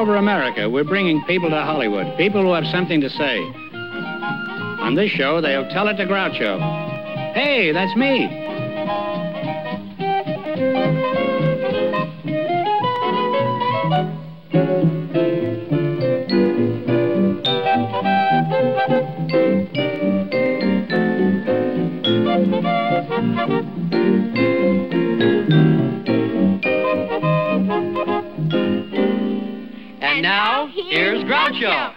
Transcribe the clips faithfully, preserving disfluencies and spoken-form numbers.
over America, we're bringing people to Hollywood, people who have something to say. On this show, they'll tell it to Groucho. Hey, that's me. And now, here's Groucho.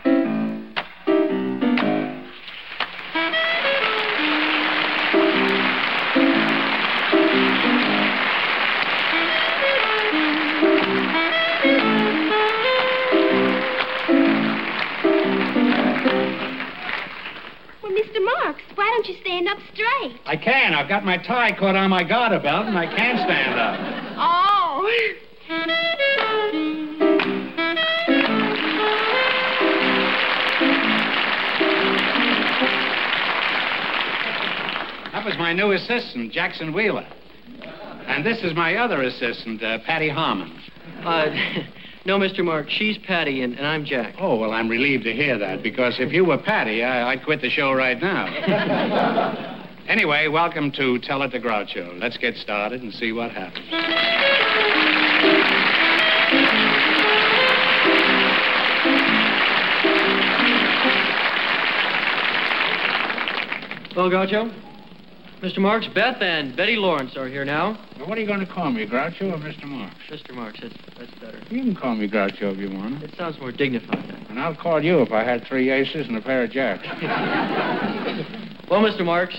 Why don't you stand up straight? I can. I've got my tie caught on my garter belt, and I can stand up. Oh. That was my new assistant, Jackson Wheeler. And this is my other assistant, uh, Patty Harmon. Uh... No, Mister Mark, she's Patty, and, and I'm Jack. Oh, well, I'm relieved to hear that, because if you were Patty, I, I'd quit the show right now. Anyway, welcome to Tell It to Groucho. Let's get started and see what happens. Well, Groucho, Mister Marks, Beth and Betty Lawrence are here now. Now, what are you going to call me, Groucho or Mister Marks? Mister Marks, that's, that's better. You can call me Groucho if you want. It sounds more dignified. And I'll call you if I had three aces and a pair of jacks. Well, Mister Marks,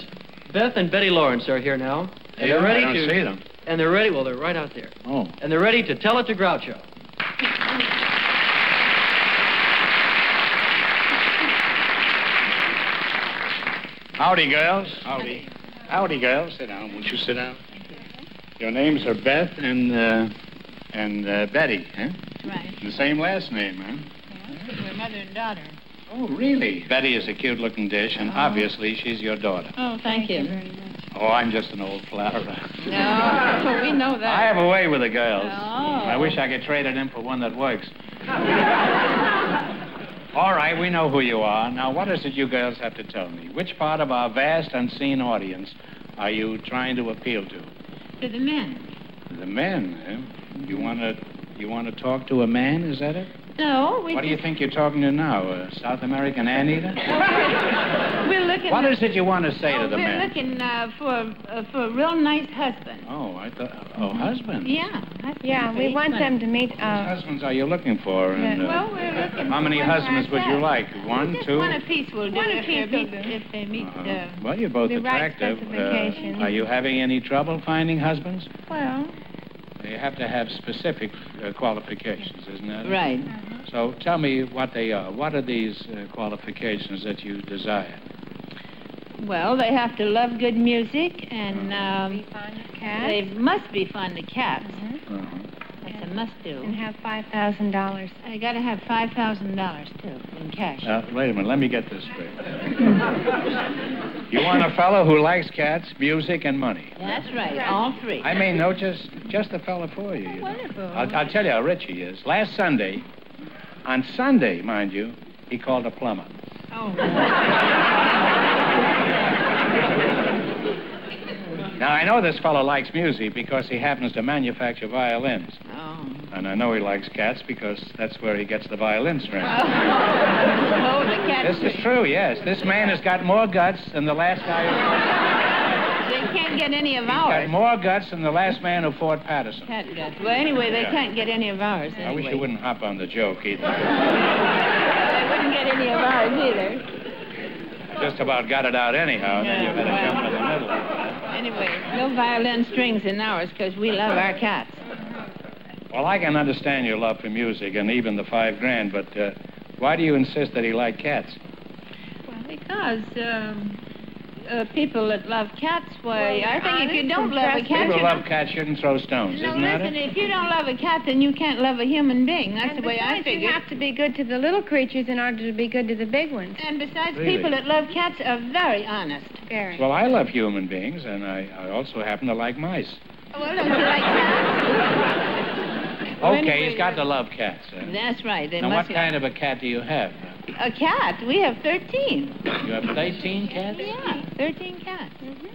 Beth and Betty Lawrence are here now. And yeah, they're ready I don't to see them. And they're ready. Well, they're right out there. Oh. And they're ready to tell it to Groucho. Howdy, girls. Howdy. Howdy, girl. Sit down. Won't you sit down? Your names are Beth and uh, and uh, Betty, huh? Right. The same last name, huh? Yeah, we're mother and daughter. Oh, really? Betty is a cute-looking dish, and oh. obviously she's your daughter. Oh, thank, thank you. you very much. Oh, I'm just an old flower. No, we know that. I have a way with the girls. Oh. I wish I could trade it in for one that works. All right, we know who you are. Now, what is it you girls have to tell me? Which part of our vast, unseen audience are you trying to appeal to? To the men. The men, eh? You want to you want to talk to a man, is that it? No, we... What do you think you're talking to now, a South American anteater? We're looking... What is it you want to say oh, to the men? We're looking uh, for, uh, for a real nice husband. Oh, I thought... Oh, mm-hmm. husband? Yeah. Husband yeah, we want nice. them to meet... Uh, Whose husbands are you looking for? And, uh, well, we're looking How many husbands would you like? One, just two? One apiece will do. One apiece will do. If they meet uh-huh. the... Well, you're both attractive. Right uh, are you having any trouble finding husbands? Well... You have to have specific uh, qualifications, isn't it? Right. Mm-hmm. So tell me what they are. What are these uh, qualifications that you desire? Well, they have to love good music and... Mm-hmm. um, be fond of cats. They must be fond of cats. Mm-hmm. Mm-hmm. That's and, a must-do. And have five thousand dollars. I got to have five thousand dollars, too, in cash. Uh, wait a minute. Let me get this straight. You want a fellow who likes cats, music, and money. That's right. right. All three. I mean, no, just, just a fellow for you. you know. Wonderful. I'll, I'll tell you how rich he is. Last Sunday, on Sunday, mind you, he called a plumber. Oh. Now, I know this fellow likes music because he happens to manufacture violins. Oh. And I know he likes cats because that's where he gets the violin strings. Oh. Oh, the cat this tree. is true, yes. This man has got more guts than the last guy who... They can't get any of He's ours. Got more guts than the last man who fought Patterson. Cat guts. Well, anyway, they yeah. can't get any of ours, anyway. I wish you wouldn't hop on the joke, either. They wouldn't get any of ours, either. I just about got it out anyhow, and no, then you better well. jump in the middle. Anyway, no violin strings in ours, because we love our cats. Well, I can understand your love for music and even the five grand, but uh, why do you insist that he like cats? Well, because um, uh, people that love cats, why, well, I think if you don't love a cat... People love cats shouldn't throw stones, no, isn't that it? Listen, if you don't love a cat, then you can't love a human being. That's and the way I figure. You have to be good to the little creatures in order to be good to the big ones. And besides, really? people that love cats are very honest. Very. Well, I love human beings, and I, I also happen to like mice. Well, don't you like cats? Okay, anyway, he's got to love cats. Uh. That's right. They now, must what kind of a cat do you have? A cat? We have thirteen. You have thirteen cats? Yeah, thirteen cats. Mm-hmm.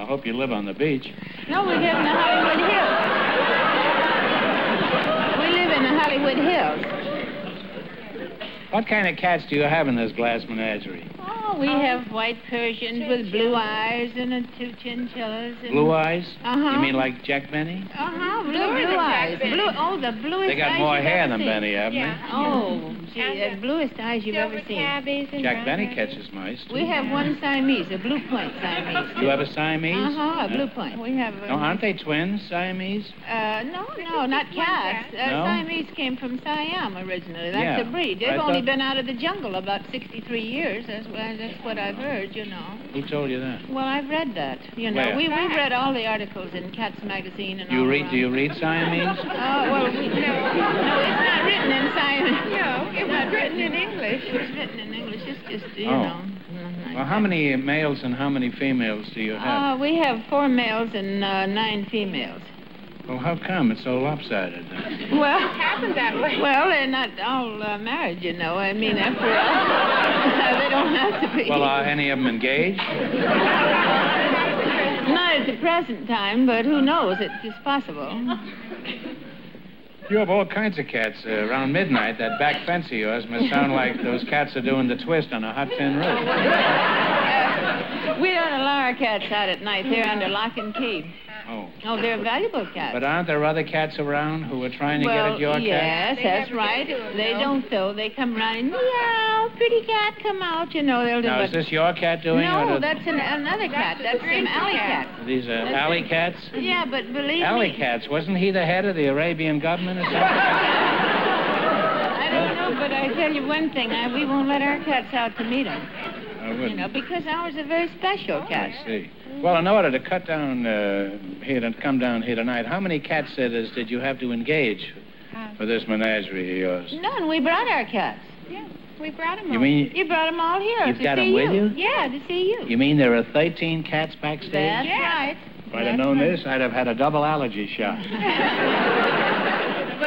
I hope you live on the beach. No, we live in the Hollywood Hills. We live in the Hollywood Hills. What kind of cats do you have in this glass menagerie? Oh, we um, have white Persians chinchilla. with blue eyes and a, two chinchillas. And blue eyes? Uh-huh. You mean like Jack Benny? Uh-huh, blue, blue, blue eyes. Blue, oh, the bluest eyes. They got more hair than seen. Benny, haven't yeah. they? Oh, gee, and the, the bluest eyes you've ever seen. And Jack Benny cabbies. catches mice. Too. We have yeah. one Siamese, a blue point Siamese. You have a Siamese? Uh-huh, a no. blue point. We have. A, no, aren't they twins, Siamese? Uh, no, no, not cats. Uh, no? Siamese came from Siam originally. That's yeah. a breed. They've I only been out of the jungle about sixty-three years. That's well, that's what I've heard, you know. Who told you that? Well, I've read that. You know, Where? we we read all the articles in Cats magazine and you all. You read? Around. Do you read Siamese? Oh uh, well, we, no, no, it's not written in Siamese. No, it was written in English. It was written in English. It's just you oh. know. Well, how many males and how many females do you have? Uh, we have four males and uh, nine females. Well, how come it's so lopsided? Then? Well, it happened that way. Well, they're not all uh, married, you know. I mean, after all, they don't have to be. Well, are any of them engaged? Not at the present time, but who knows? It's possible. You have all kinds of cats. Uh, around midnight, that back fence of yours must sound like those cats are doing the twist on a hot tin roof. Uh, we don't allow our cats out at night. They're under lock and key. Oh. Oh, they're valuable cats. But aren't there other cats around who are trying to well, get at your yes, cat? Yes, that's right. Them, they no? don't, though. They come around and meow, pretty cat, come out. You know, they'll do Now, is this your cat doing it? No, that's an, another cat. That's, that's some alley cat. cat. These are that's alley it. cats? Yeah, but believe alley me. Alley cats. Wasn't he the head of the Arabian government or something? I don't know, but I tell you one thing. I, we won't let our cats out to meet them. I wouldn't. You know, because ours are very special oh, cats. I see. Well, in order to cut down uh, here and come down here tonight, how many cat sitters did you have to engage for this menagerie of yours? None. We brought our cats. Yeah, we brought them all. You mean you brought them all here? You've got them with you? Yeah, to see you. You mean there are thirteen cats backstage? That's right. If I'd have known this, I'd have had a double allergy shot.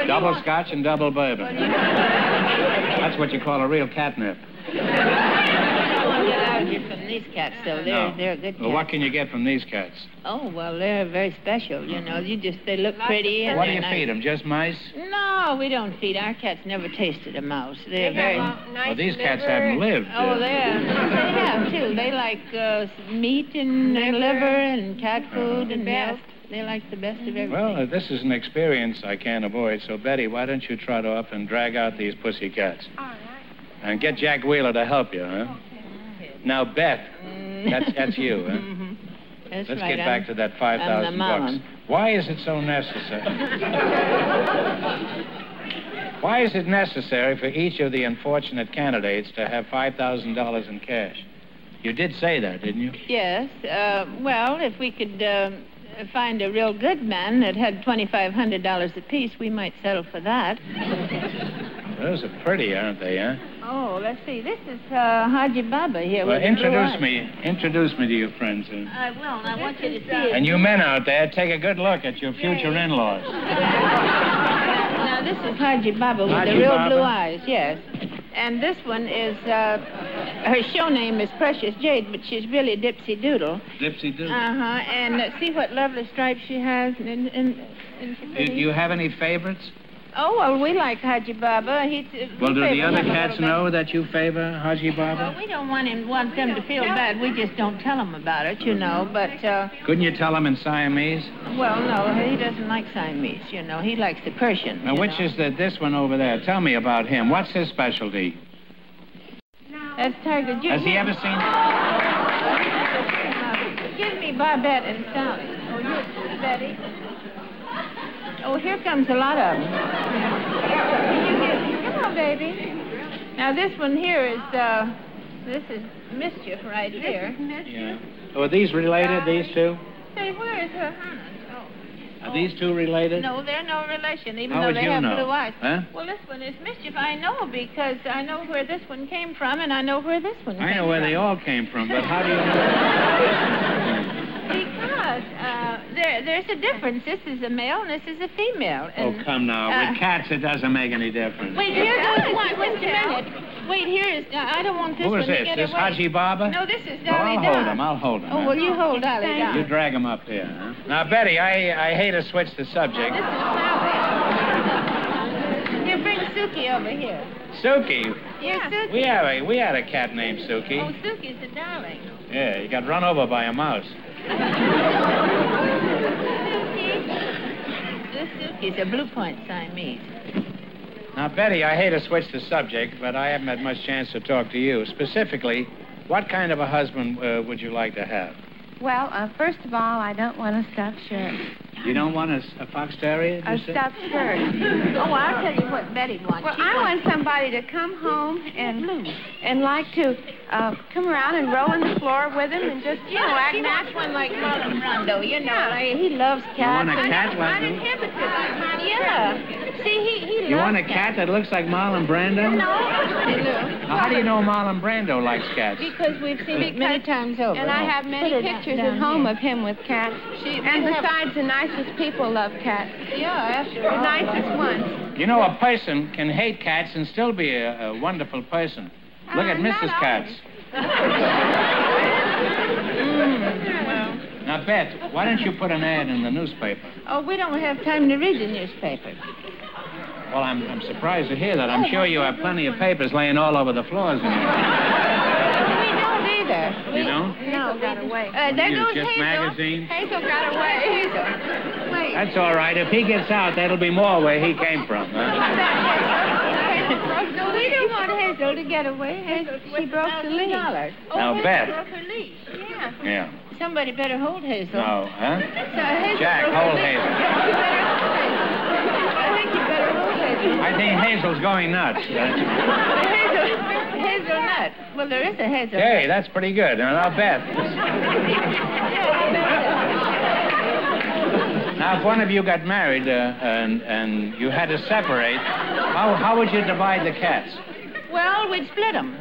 Double scotch and double bourbon. That's what you call a real catnip. From these cats, though. They're, no. they're good cats. Well, what can you get from these cats? Oh, well, they're very special, you know. You just, they look Lots pretty. And what do you nice. feed them, just mice? No, we don't feed. Our cats never tasted a mouse. They're they very... Nice well, these liver. cats haven't lived. Oh, they have. They have, too. They like uh, meat and liver, liver and cat food uh-huh. and milk. They like the best of everything. Well, uh, this is an experience I can't avoid, so, Betty, why don't you trot off and drag out these pussy cats? All right. And get Jack Wheeler to help you, huh? Now, Beth, that's, that's you, huh? Mm-hmm. that's Let's right. get back I'm, to that five thousand bucks. Why is it so necessary? Why is it necessary for each of the unfortunate candidates to have five thousand dollars in cash? You did say that, didn't you? Yes. Uh, well, if we could uh, find a real good man that had twenty-five hundred dollars apiece, we might settle for that. Those are pretty, aren't they, huh? Oh, let's see. This is uh, Hachi Baba here. Well, with introduce me. Introduce me to your friends. Uh. I will, and I this want you to see it. And you men out there, take a good look at your future yeah. in-laws. Now, this is Hachi Baba with Hachi the real Baba. blue eyes, yes. And this one is, uh, her show name is Precious Jade, but she's really Dipsy Doodle. Dipsy Doodle. Uh-huh, and uh, see what lovely stripes she has. And, and, and do, do you have any favorites? Oh, well, we like Hachi Baba. He, he well, do the other cats know that you favor Hachi Baba? Well, we don't want him, want them to feel bad. We just don't tell them about it, you know, but... Uh, Couldn't you tell him in Siamese? Well, no, he doesn't like Siamese, you know. He likes the Persian. Now, which know? is the, this one over there? Tell me about him. What's his specialty? That's Tiger Junior Has he ever seen... Uh, give me Bobette and Sally. Oh, you, Betty. Oh, here comes a lot of them. Come on, baby. Now, this one here is, uh, this is Mischief right here. Yeah. Oh, are these related, these two? Say, where is her hand? Oh. Are these two related? No, they're no relation, even How though they have know? blue eyes. Huh? Well, this one is Mischief. I know because I know where this one came from, and I know where this one I came from. I know where they all came from, but how do you know? Because uh, there, there's a difference. This is a male and this is a female. And, oh, come now. Uh, With cats, it doesn't make any difference. Wait, here goes one. Wait a minute. Wait, here is... Uh, I don't want this one to get away. Who is this? This Hachi Baba? No, this is Dolly Don. I'll hold him. I'll hold him. Oh, well, you hold Dolly Don. You drag him up there, huh? Now, Betty, I, I hate to switch the subject. This is Sally. Here, bring Suki over here. Suki? Yeah, Suki. We have a, we had a cat named Suki. Oh, Suki's a darling. Yeah, he got run over by a mouse. Suki. This Suki's a blue point Siamese. Now, Betty, I hate to switch the subject, but I haven't had much chance to talk to you. Specifically, what kind of a husband uh, would you like to have? Well, uh, first of all, I don't want a stuffed shirt. You don't want a, a fox terrier? A stuffed shirt. Oh, I'll tell you what Betty wants. Well, she I wants want somebody to come home and and like to uh, come around and roll on the floor with him and just, you yeah, know, act she wants one like Marlon Brando, you know. Yeah. He loves cats. You want a cat like him? Yeah. See, he, he loves You want a cat cats. that looks like Marlon Brando? No. How do you know Marlon Brando likes cats? Because we've seen it many times over. And I have many Put pictures at home here. of him with cats. She, and besides, a nice people love cats. Yeah, after all. The nicest ones. You know, a person can hate cats and still be a, a wonderful person. Look uh, at Missus Cats. mm, well. Now, Beth, why don't you put an ad in the newspaper? Oh, we don't have time to read the newspaper. Well, I'm, I'm surprised to hear that. I'm sure you have plenty of papers laying all over the floors in here. Either. You don't? No, got away. Uh, there goes Hazel. Magazine? Hazel got away. Hazel. Wait. That's all right. If he gets out, that'll be more where he came from. Huh? We don't want Hazel to get away. Hazel, she broke the lead. Oh, now, Beth. Broke her leash. Yeah. Yeah. Somebody better hold Hazel. No, huh? So Hazel Jack, hold Hazel. I think you better hold Hazel. I think Hazel's going nuts. Hazel. Hazelnut. Well, there is a hazelnut. Hey, that's pretty good. Now, Beth. Now, if one of you got married uh, and, and you had to separate, how, how would you divide the cats? Well, we'd split them.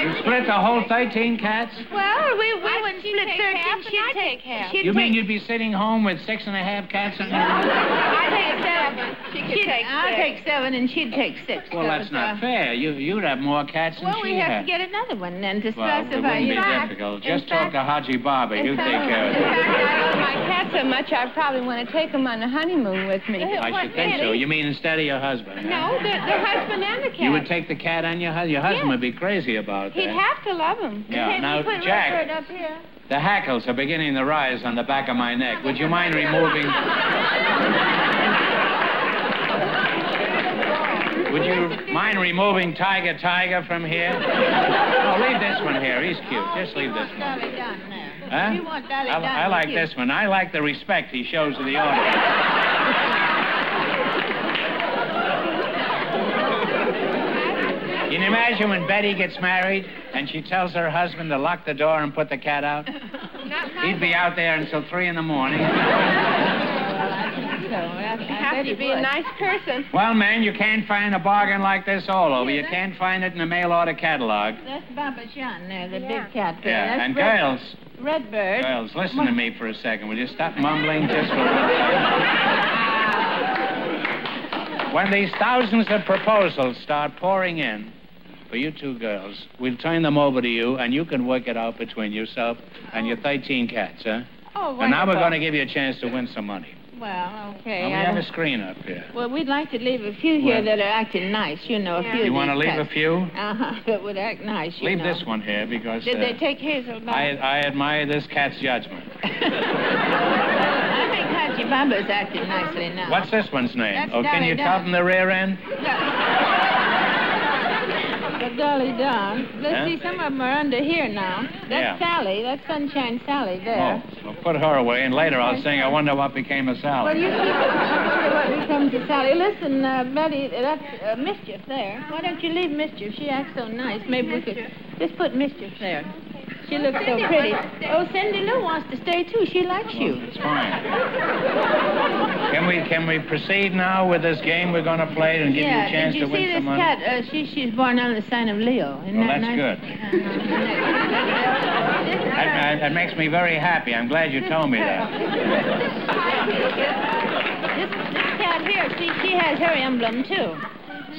You split the whole thirteen cats? Well, we, we wouldn't split thirteen. Half, she'd I'd take half. She'd you mean you'd be sitting home with six and a half cats? And I'd take seven. She could she'd, take I'd six. take seven, and she'd take six. Well, so that's not uh, fair. You, you'd have more cats than well, she Well, we have had. to get another one, then, to well, specify. It wouldn't be fact, difficult. Just fact, talk to Hachi Baba. You take care of it. In fact, I love my cats so much, I probably want to take them on a honeymoon with me. I should think so. You mean instead of your husband? No, the, the husband and the cat. You would take the cat and your husband? Your husband would be crazy about it. He'd that. have to love him. Yeah. Now, Jack, up here. The hackles are beginning to rise on the back of my neck. Would you mind removing... Would you mind removing Tiger Tiger from here? Oh, leave this one here. He's cute. Just leave this one. Huh? You want Dolly Don. I like this one. I like the respect he shows to the audience. Can you imagine when Betty gets married and she tells her husband to lock the door and put the cat out? He'd be out there until three in the morning. Well, I think so. I, I you have to be would. a nice person. Well, man, you can't find a bargain like this all over. Yeah, you can't find it in a mail-order catalog. That's Baba John there, the yeah. big cat there. Yeah, that's and Red, girls. Redbird. Girls, listen what? to me for a second. Will you stop mumbling just for a When these thousands of proposals start pouring in, for you two girls, we'll turn them over to you, and you can work it out between yourself and your thirteen cats, huh? Oh, wonderful. And now we're going to give you a chance to win some money. Well, okay. And we I have don't... a screen up here. Well, we'd like to leave a few here well, that are acting nice, you know, a yeah. few. You want to leave cats. a few? Uh-huh, that would act nice, you Leave know. this one here, because... Did uh, they take Hazel back? I, I admire this cat's judgment. Baba's acting nicely now. What's this one's name? That's oh, Dolly can you Don. tell them the rear end? The Dolly Don. Let's huh? see, some of them are under here now. That's yeah. Sally. That's Sunshine Sally there. Oh, well, put her away, and later I'll sing I Wonder What Became of Sally. Well, you see what becomes of Sally. Listen, uh, Betty, that's uh, Mischief there. Why don't you leave Mischief? She acts so nice. Maybe mischief. we could just put Mischief there. She looks so pretty. Oh, Cindy Lou wants to stay, too. She likes you. It's fine. Can we can we proceed now with this game we're going to play and give yeah, you a chance to win some money? Yeah, did you see this cat? Uh, she, she's born under the sign of Leo. Isn't well, that that's nice? Good. that, that makes me very happy. I'm glad you told me that. this, this cat here, she, she has her emblem, too.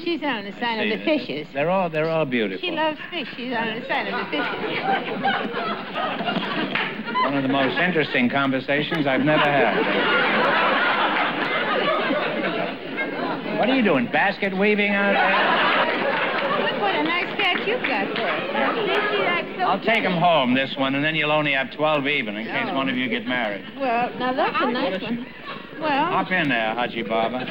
She's on the side of the fishes. They're all, they're all beautiful. She loves fish. She's on the side of the fishes. One of the most interesting conversations I've never had. What are you doing, basket weaving out there? Look what a nice cat you've got for us. I'll take them home, this one, and then you'll only have twelve even in case oh. one of you get married. Well, now that's a nice one. Well... Hop in there, Hachi Baba.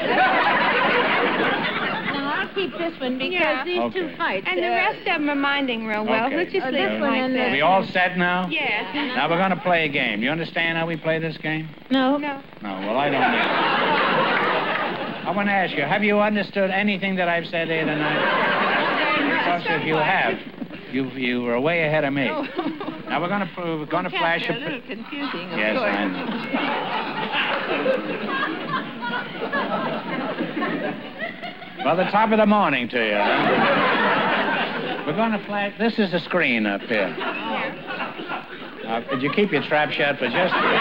I'll keep this one because yeah. these okay. two fights. And uh, the rest of them are minding real well. Okay. Let's just oh, leave this one in there. We all set now? Yes. Now we're going to play a game. You understand how we play this game? No. No. No, well, I don't either. I want to ask you, have you understood anything that I've said here tonight? Because if you have, you you were way ahead of me. Oh. Now we're going to we're going to flash a... a little confusing, of yes, course. I know. Well, the top of the morning to you. Huh? We're going to flash. This is the screen up here. Now, could you keep your trap shut for just a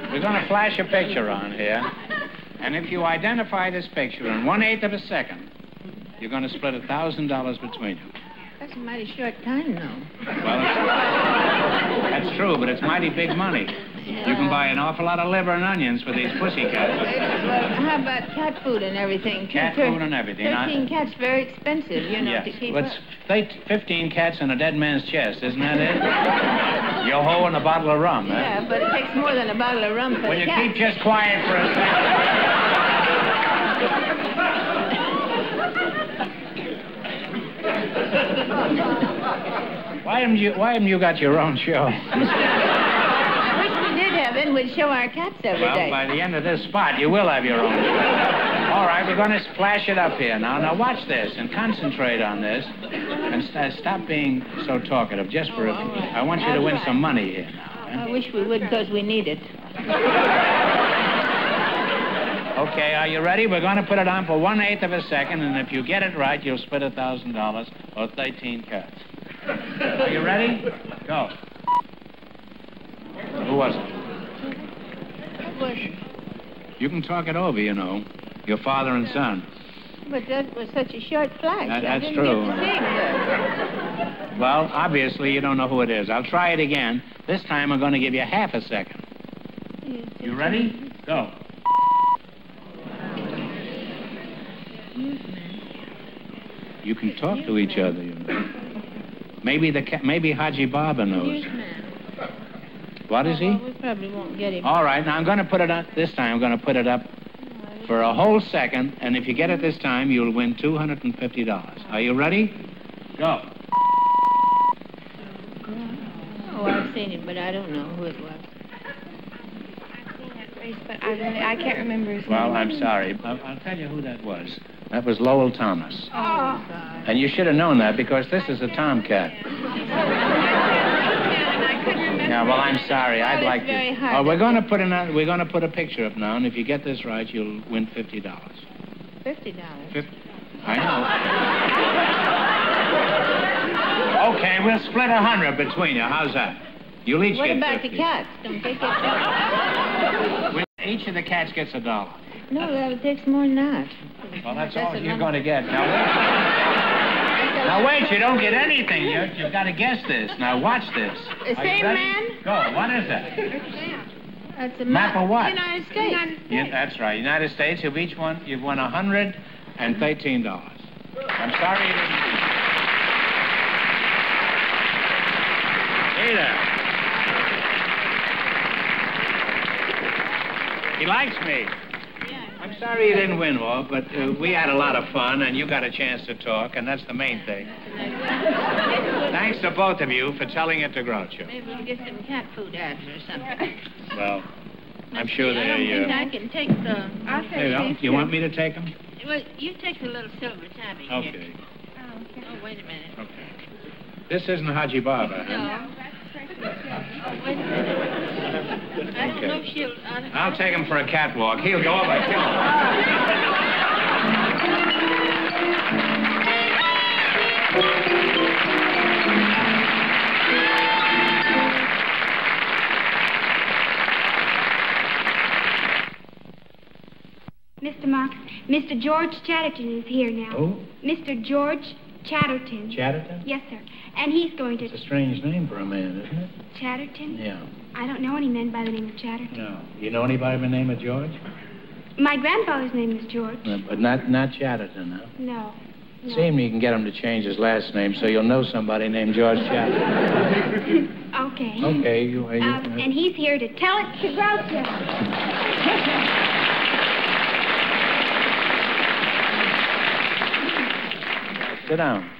second? We're going to flash a picture on here. And if you identify this picture in one-eighth of a second, you're going to split one thousand dollars between you. That's a mighty short time, though. Well, it's, that's true, but it's mighty big money. Yeah. You can buy an awful lot of liver and onions for these pussy cats. Well, how about cat food and everything? Cat Thir food and everything. Fifteen cats, very expensive, you know, yes. to keep well, it's up. Fifteen cats in a dead man's chest, isn't that it? Your hoe and a bottle of rum, eh? Yeah, but it takes more than a bottle of rum for Will a you cat. Keep just quiet for a second? why haven't you? Why haven't you got your own show? Then we'd show our cats every well, day. Well, by the end of this spot, you will have your own. All right, we're going to splash it up here now. Now, watch this and concentrate on this. And st stop being so talkative just for oh, a... Right. I want you I'll to win try. some money here now. Eh? I wish we would, because we need it. Okay, are you ready? We're going to put it on for one-eighth of a second, and if you get it right, you'll split one thousand dollars or thirteen cats. Are you ready? Go. Who was it? You can talk it over, you know. Your father and son. But that was such a short flash. That, that's I didn't true. Get to think. Well, obviously, you don't know who it is. I'll try it again. This time, I'm going to give you half a second. Yes, you ready? Go. You can talk yes, to each other, you know. Maybe the ca maybe Hachi Baba knows. Yes, What is he? Well, we probably won't get him. All right, now I'm going to put it up. This time I'm going to put it up for a whole second, and if you get it this time, you'll win two hundred fifty dollars. Are you ready? Go. Oh, I've seen him, but I don't know who it was. I've seen that race, but I, really, I can't remember his name. Well, I'm sorry. I'll, I'll tell you who that was. That was Lowell Thomas. Oh, God. And you should have known that, because this is a tomcat. Yeah, well, I'm sorry. I'd like to. Oh, we're going to put another. We're going to put a picture up now, and if you get this right, you'll win fifty dollars. Fifty dollars. Fifty. I know. Okay, we'll split a hundred between you. How's that? You'll each what get fifty. What about the cats? Don't they get when each of the cats gets a dollar. No, that takes more than that. Well, that's, that's all you're going to get now. Now, wait, you don't get anything. You, you've got to guess this. Now, watch this. The same man? Go. What is that? That's a map. Map of what? United States. United States. You, that's right. United States. You've each won. You've won one hundred thirteen dollars. I'm sorry you didn't see that. He likes me. I'm sorry you didn't win, Walt, but uh, we had a lot of fun, and you got a chance to talk, and that's the main thing. Thanks to both of you for telling it to Groucho. Maybe we'll get some cat food ads or something. Well, I'm sure they... I don't think uh, I can take the... I'll take you, know, you want me to take them? Well, you take the little silver tabby. Okay. Here. wait a minute. Okay. This isn't Hachi Baba, huh? No, that's Precious Jade. Oh, wait a minute. I don't okay. know if she'll... Uh, I'll take him for a catwalk. He'll go up and kill him. Mister Marx, Mister George Chatterton is here now. Who? Mister George Chatterton. Chatterton? Yes, sir. And he's going to... It's a strange name for a man, isn't it? Chatterton? Yeah. I don't know any men by the name of Chatterton. No. You know anybody by the name of George? My grandfather's name is George. No, but not not Chatterton, huh? No. no. See him, you can get him to change his last name, so you'll know somebody named George Chatterton. Okay. Okay. You, are you, uh, uh, and he's here to tell it to Groucho. Sit down.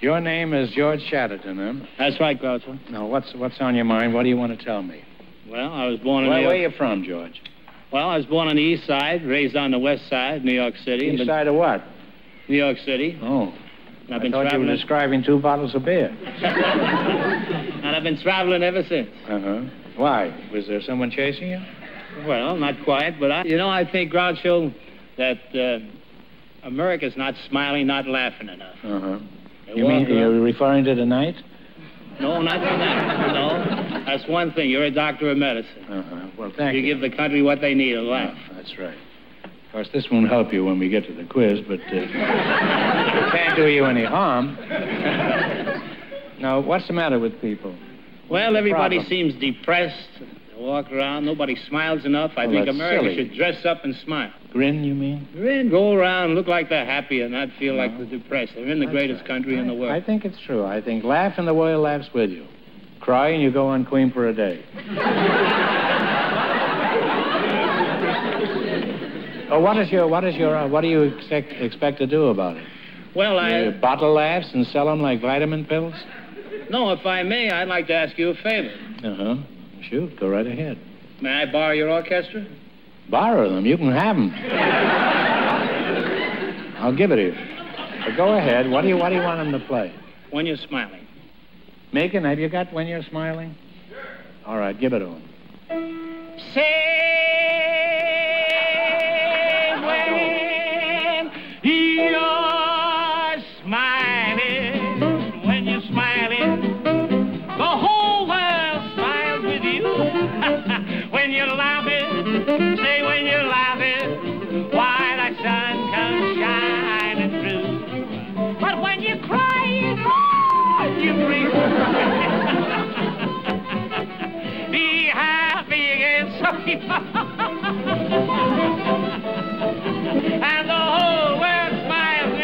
Your name is George Chatterton, huh? That's right, Groucho. Now, what's what's on your mind? What do you want to tell me? Well, I was born in well, New York. Where are you from, George? Well, I was born on the east side, raised on the west side, New York City. East side of what? New York City. Oh. And I've I been thought you were describing two bottles of beer. And I've been traveling ever since. Uh-huh. Why? Was there someone chasing you? Well, not quite, but I... You know, I think, Groucho, that... Uh, America's not smiling, not laughing enough. Uh-huh. You mean you're referring to tonight? No, not tonight. No, that's one thing. You're a doctor of medicine. Uh-huh. Well, thank you. You give the country what they need, a laugh. Oh, that's right. Of course, this won't help you when we get to the quiz, but uh, it can't do you any harm. Now, what's the matter with people? Well, everybody seems depressed. They walk around. Nobody smiles enough. I think America should dress up and smile. Grin, you mean? Grin, go around, look like they're happy and not feel no. like they're depressed. They're in the That's greatest right. country I, in the world. I think it's true. I think laugh and the world laughs with you. Cry and you go on Queen for a day. Oh, what is your, what is your, uh, what do you expect, expect to do about it? Well, I... You bottle laughs and sell them like vitamin pills? No, if I may, I'd like to ask you a favor. Uh-huh. Shoot, go right ahead. May I borrow your orchestra? Borrow them. You can have them. I'll give it to you. But go ahead. What do you What do you want them to play? When You're Smiling. Macon, have you got When You're Smiling? Sure. All right, give it to him. Say when you're smiling, when you're smiling, the whole world smiles with you. When you're laughing, say when you're laughing, why the sun comes shining through. But when you're crying, oh, you breathe. Be happy again, so and the whole world smiles with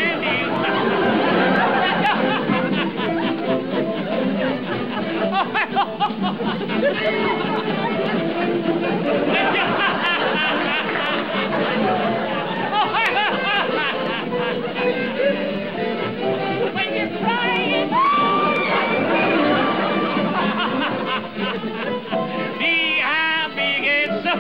you. When you're crying, oh! Be happy again, so and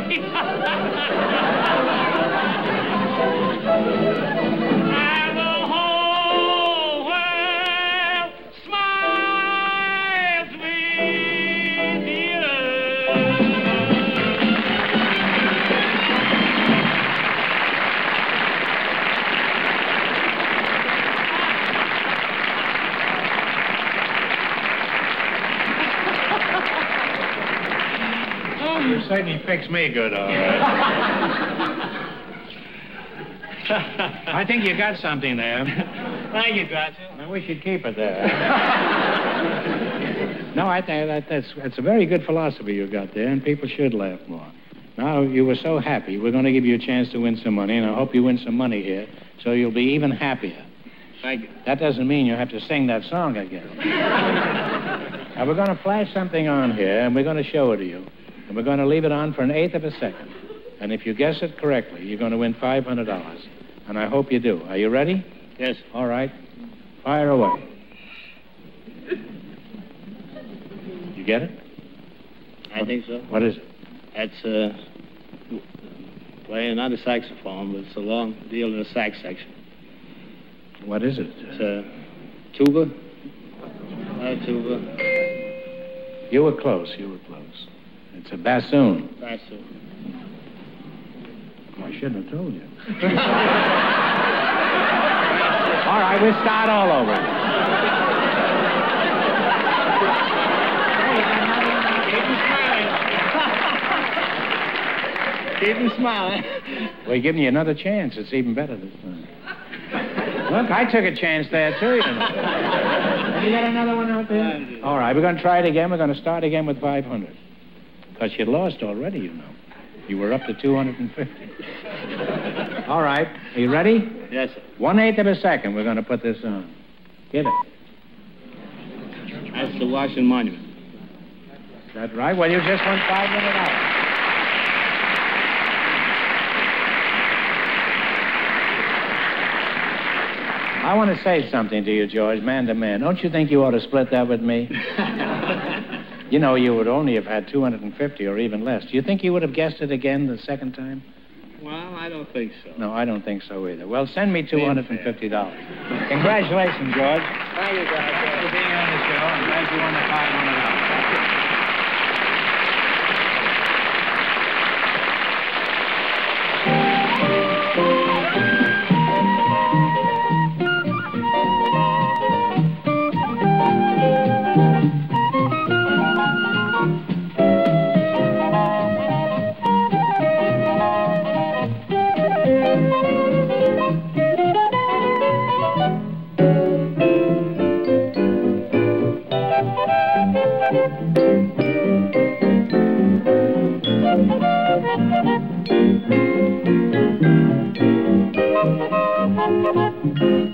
the whole world smiles with you. You certainly fixed me good, all right. I think you got something there. Thank you, Groucho. I wish you'd keep it there. No, I think that, that's, that's a very good philosophy you got there, and people should laugh more. Now, you were so happy. We're going to give you a chance to win some money, and I hope you win some money here, so you'll be even happier. Thank you. That doesn't mean you have to sing that song again. Now, we're going to flash something on here, and we're going to show it to you. And we're going to leave it on for an eighth of a second. And if you guess it correctly, you're going to win five hundred dollars. And I hope you do. Are you ready? Yes. All right. Fire away. You get it? I what, think so. What is it? That's, uh, playing not a saxophone, but it's a long deal in the sax section. What is it? It's a tuba. Not a tuba. You were close. You were close. It's a bassoon. Bassoon. I shouldn't have told you. All right, we'll start all over. Didn't smile. Didn't smile, eh? Well, you're giving you another chance. It's even better this time. Look, I took a chance there, too. You know. Have you got another one out there? All right, we're going to try it again. We're going to start again with five hundred. Because you lost already, you know. You were up to two hundred fifty. All right. Are you ready? Yes, sir. One-eighth of a second, we're going to put this on. Get it. That's the Washington Monument. Is that right? Well, you just won five minutes out. I want to say something to you, George, man to man. Don't you think you ought to split that with me? You know, you would only have had two hundred fifty or even less. Do you think you would have guessed it again the second time? Well, I don't think so. No, I don't think so either. Well, send me two hundred fifty dollars. Congratulations, George. Thank you, guys. Thanks for being on the show, and glad you won the five hundred dollars. Thank you.